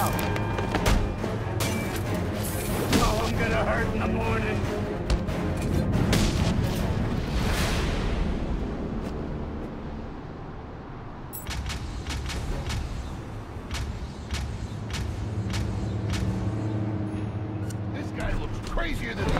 out. Oh, I'm gonna hurt in the morning. Crazier than